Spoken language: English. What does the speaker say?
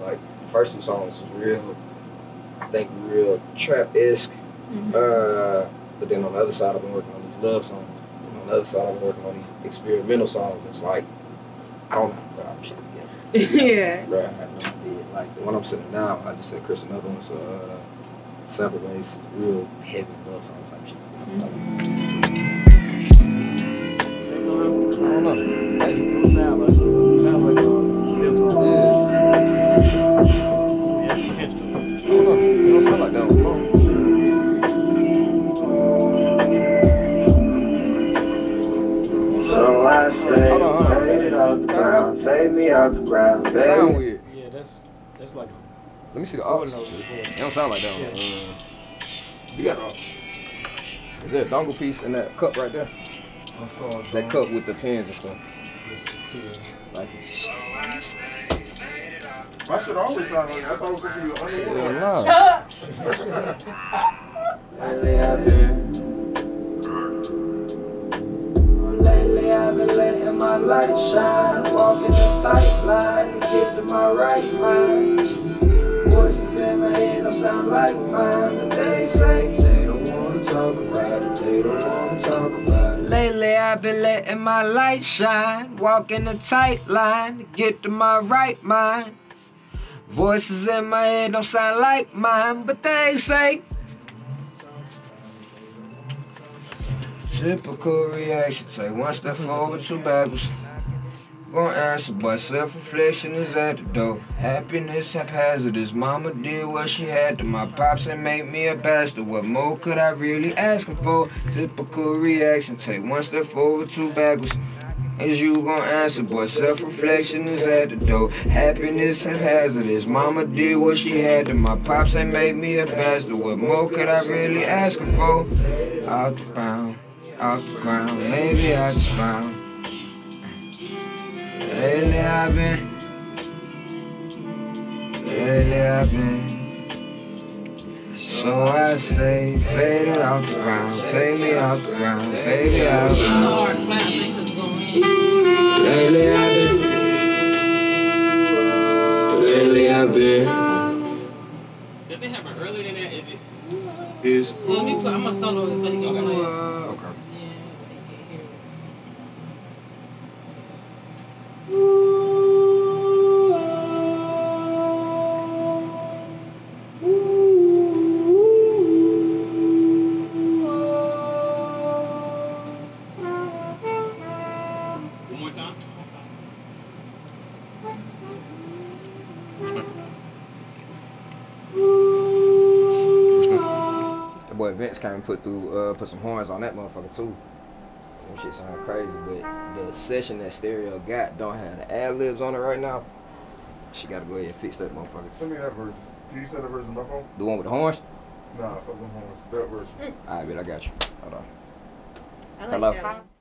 Like, the first two songs was real, I think, real trap-esque. Mm-hmm. But then on the other side, I've been working on these love songs. And on the other side, I've been working on these experimental songs. It's like, I don't know how to put all this shit together. Yeah. Right, I know I did. Like, the one I'm sitting now, I just sent Chris another one, so sample-based, real heavy love song type shit. I don't know. 82 sound like It sound weird. Yeah, that's like. Let me see the option. It don't sound like that one. Yeah. You got is there a dongle piece in that cup right there? That cup with the pins and stuff. Yeah. Like it. My shit always sound like that. I thought it was going to be an underwater. Shut up! Lately I've been. Lately I've been letting my light shine. Walking the tight line to get to my right mind. Voices in my head don't sound like mine. But they say they don't want to talk about it. They don't want to talk about it. Lately I've been letting my light shine. Walking the tight line to get to my right mind. Voices in my head don't sound like mine, but they say typical reaction, take one step forward, two backwards. Gonna answer, but self-reflection is at the door. Happiness haphazardous, mama did what she had to my pops and made me a bastard. What more could I really ask him for? Typical reaction, take one step forward, two backwards. Is you gon' answer, but self-reflection is at the door. Happiness and hazardous, mama did what she had to my pops ain't made me a bastard. What more could I really ask her for? Out the ground, off the ground, maybe I just found. Lately I've been so I stay faded out the ground. Take me out the ground, baby, out the ground. Lately I've been. Does it happen earlier than that? Is it? Is. Let me play. I'm gonna solo it so you can play it. Okay. That boy Vince came and put some horns on that motherfucker too. That shit sound crazy, but the session that Stereo got don't have the ad-libs on it right now. She gotta go ahead and fix that motherfucker. Send me that version. Can you send that version on my phone? The one with the horns? Nah, fuck the horns. That version. Alright, bet I got you. Hold on. Hello?